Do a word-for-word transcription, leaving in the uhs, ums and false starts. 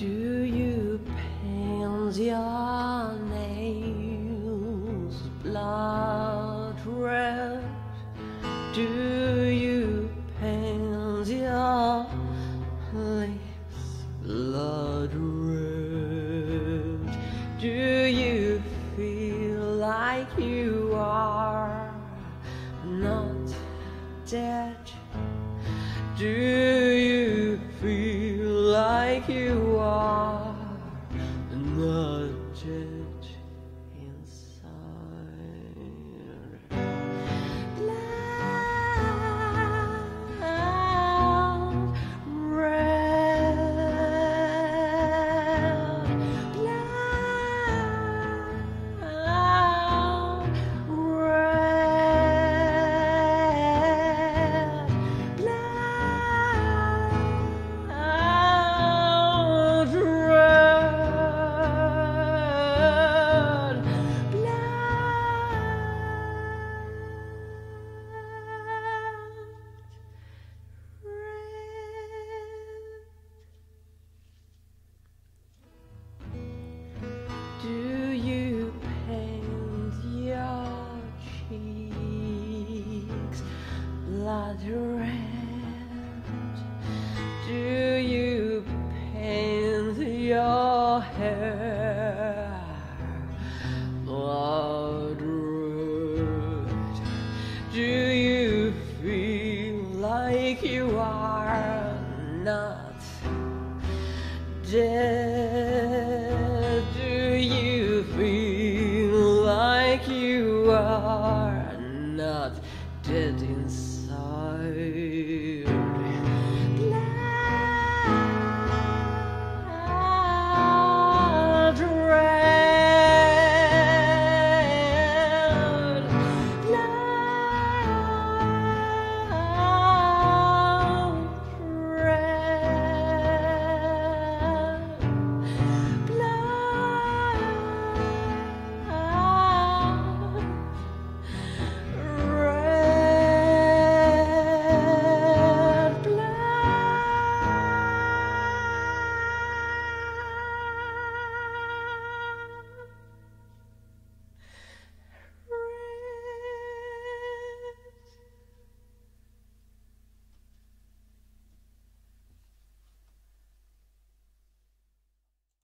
Do you paint your nails blood red? Do you paint your lips blood red? Do you feel like you are not dead? Do you feel like you are not dead inside? Blood red, blood red, blood. Do you paint your cheeks blood red? Do you paint your hair blood red? Do you feel like you are not dead? You are not dead inside.